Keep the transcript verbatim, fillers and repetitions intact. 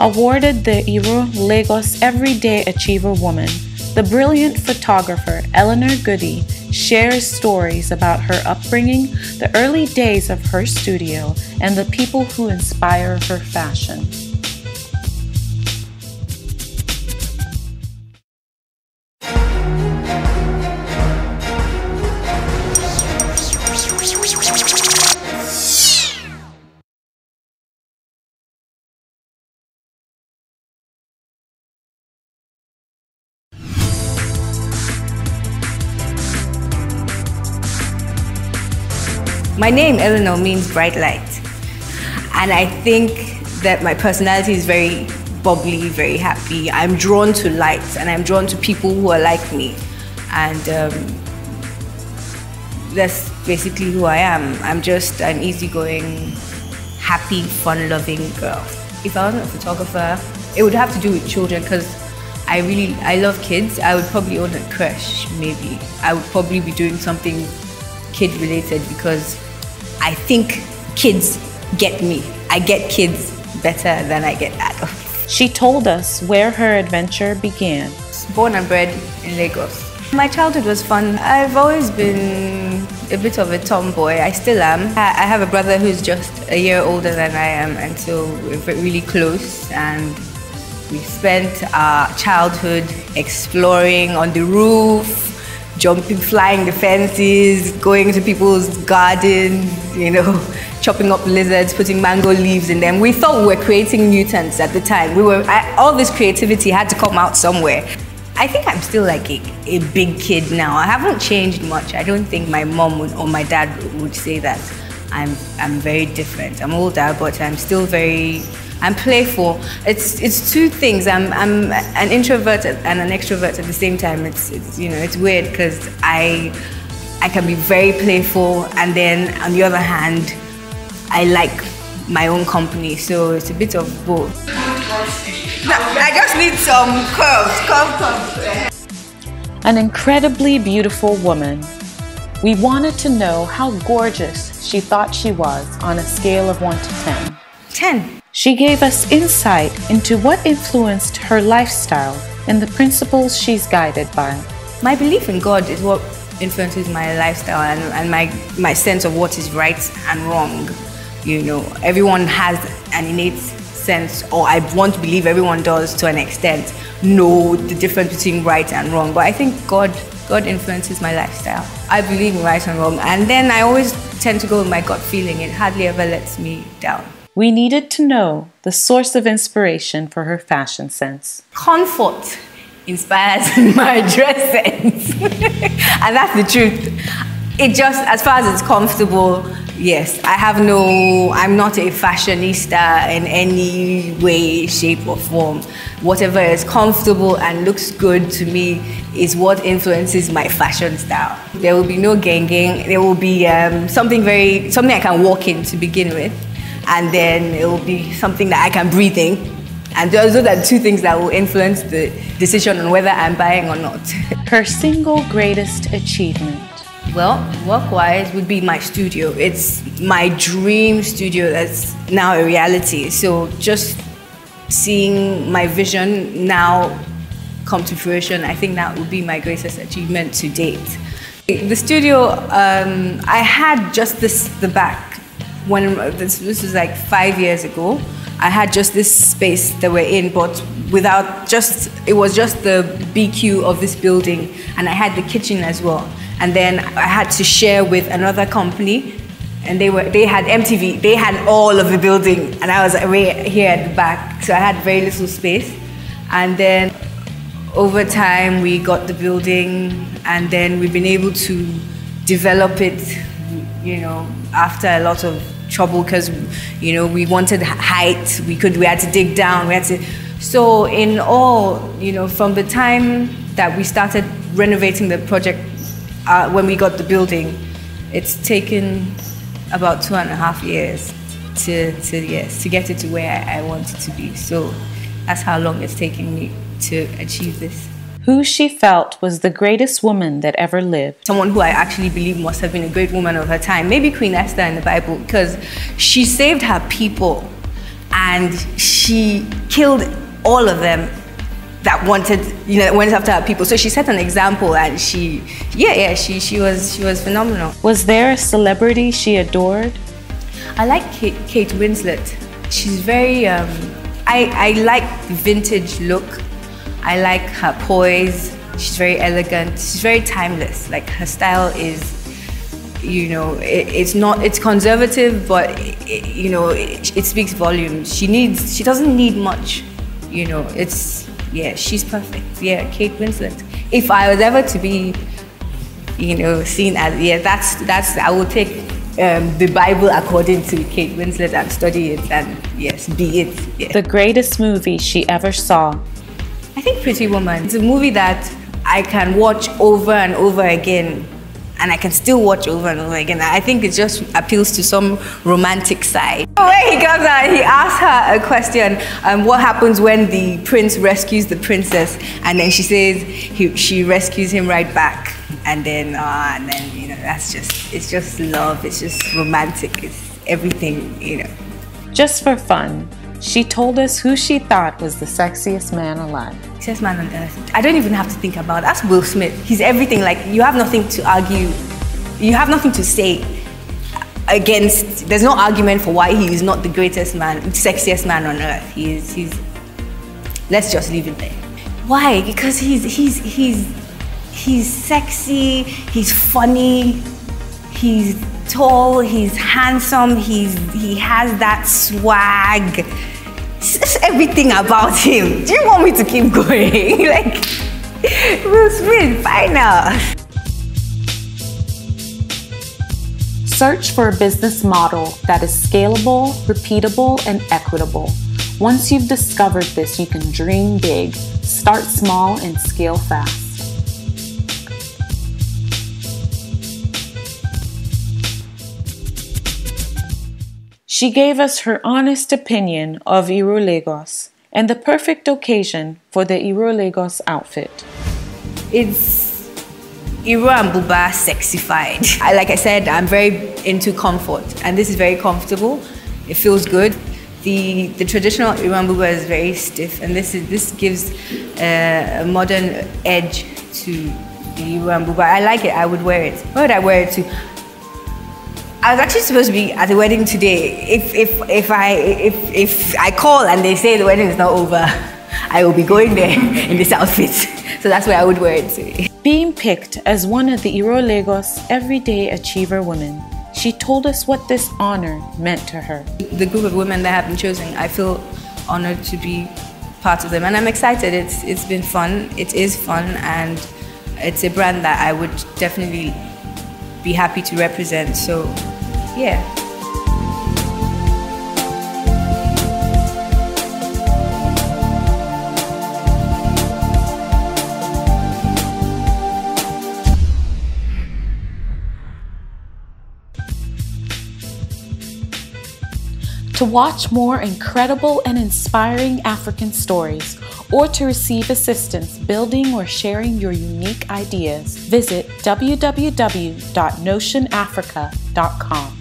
awarded the Iro Lagos Everyday Achiever Woman. The brilliant photographer Eleanor Goodey shares stories about her upbringing, the early days of her studio, and the people who inspire her fashion. My name, Eleanor, means bright light. And I think that my personality is very bubbly, very happy. I'm drawn to light, and I'm drawn to people who are like me. And um, that's basically who I am. I'm just an easygoing, happy, fun-loving girl. If I wasn't a photographer, it would have to do with children, because I really, I love kids. I would probably own a creche, maybe. I would probably be doing something kid-related, because I think kids get me. I get kids better than I get adults. She told us where her adventure began. Born and bred in Lagos. My childhood was fun. I've always been a bit of a tomboy. I still am. I have a brother who's just a year older than I am, and so we're really close. And we spent our childhood exploring on the roof, jumping, flying the fences, going to people's gardens, you know, chopping up lizards, putting mango leaves in them. We thought we were creating mutants at the time. We were, I, all this creativity had to come out somewhere. I think I'm still like a, a big kid now. I haven't changed much. I don't think my mom would, or my dad would say that I'm, I'm very different. I'm older, but I'm still very, I'm playful. It's it's two things. I'm I'm an introvert and an extrovert at the same time. It's, it's you know, it's weird, because I I can be very playful, and then on the other hand, I like my own company. So it's a bit of both. No, I just need some curves, curve curves. An incredibly beautiful woman. We wanted to know how gorgeous she thought she was on a scale of one to ten. Ten. She gave us insight into what influenced her lifestyle and the principles she's guided by. My belief in God is what influences my lifestyle, and, and my, my sense of what is right and wrong. You know, everyone has an innate sense, or I want to believe everyone does to an extent, know the difference between right and wrong. But I think God, God influences my lifestyle. I believe in right and wrong, and then I always tend to go with my gut feeling. It hardly ever lets me down. We needed to know the source of inspiration for her fashion sense. Comfort inspires my dress sense. And that's the truth. It just, as far as it's comfortable, yes. I have no, I'm not a fashionista in any way, shape or form. Whatever is comfortable and looks good to me is what influences my fashion style. There will be no gengeng. There will be um, something very, something I can walk in to begin with. And then it will be something that I can breathe in. And those are the two things that will influence the decision on whether I'm buying or not. Her single greatest achievement. Well, work-wise would be my studio. It's my dream studio that's now a reality. So just seeing my vision now come to fruition, I think that would be my greatest achievement to date. The studio, um, I had just this, the back. When this, this was like five years ago, I had just this space that we're in, but without just, it was just the B Q of this building, and I had the kitchen as well. And then I had to share with another company, and they were, they had M T V, they had all of the building, and I was right here at the back, so I had very little space. And then over time, we got the building, and then we've been able to develop it, you know, after a lot of trouble, because you know we wanted height, we could we had to dig down, we had to so in all, you know, from the time that we started renovating the project, uh, when we got the building, it's taken about two and a half years to, to yes to get it to where I want it to be. So that's how long it's taken me to achieve this. Who she felt was the greatest woman that ever lived. Someone who I actually believe must have been a great woman of her time, maybe Queen Esther in the Bible, because she saved her people, and she she killed all of them that wanted, you know, that went after her people. So she set an example, and she, yeah, yeah, she, she was, she was phenomenal. Was there a celebrity she adored? I like Kate, Kate Winslet. She's very, um, I, I like the vintage look. I like her poise. She's very elegant. She's very timeless. Like, her style is, you know, it, it's not, it's conservative, but it, you know, it, it speaks volumes. She needs, she doesn't need much, you know, it's, yeah, she's perfect. Yeah, Kate Winslet. If I was ever to be, you know, seen as, yeah, that's, that's, I would take um, the Bible according to Kate Winslet and study it and, yes, be it. Yeah. The greatest movie she ever saw? I think Pretty Woman. It's a movie that I can watch over and over again, and I can still watch over and over again. I think it just appeals to some romantic side. When he comes out, he asks her a question, um, what happens when the prince rescues the princess? And then she says he, she rescues him right back. And then, uh, and then, you know, that's just, it's just love, it's just romantic, it's everything, you know. Just for fun, she told us who she thought was the sexiest man alive. Sexiest man on earth. I don't even have to think about it. That's Will Smith. He's everything. Like, you have nothing to argue. You have nothing to say against. There's no argument for why he is not the greatest man, sexiest man on earth. He is, he's, let's just leave it there. Why? Because he's, he's, he's, he's sexy, he's funny, he's tall, he's handsome, he's, he has that swag. It's just everything about him. Do you want me to keep going? Like, Will Smith, bye now. Search for a business model that is scalable, repeatable, and equitable. Once you've discovered this, you can dream big, start small, and scale fast. She gave us her honest opinion of Iro Lagos and the perfect occasion for the Iro Lagos outfit. It's Iro ambuba sexified. I, like I said, I'm very into comfort, and this is very comfortable. It feels good. The, the traditional Iro ambuba is very stiff, and this, is, this gives uh, a modern edge to the Iro ambuba. I like it, I would wear it. Where would I wear it to? I was actually supposed to be at the wedding today. If, if, if, I, if, if I call and they say the wedding is not over, I will be going there in this outfit. So that's where I would wear it today. Being picked as one of the Iro Lagos Everyday Achiever Women, she told us what this honor meant to her. The group of women that have been chosen, I feel honored to be part of them, and I'm excited. It's, it's been fun, it is fun, and it's a brand that I would definitely be happy to represent, so yeah. To watch more incredible and inspiring African stories, or to receive assistance building or sharing your unique ideas, visit w w w dot notion africa dot com.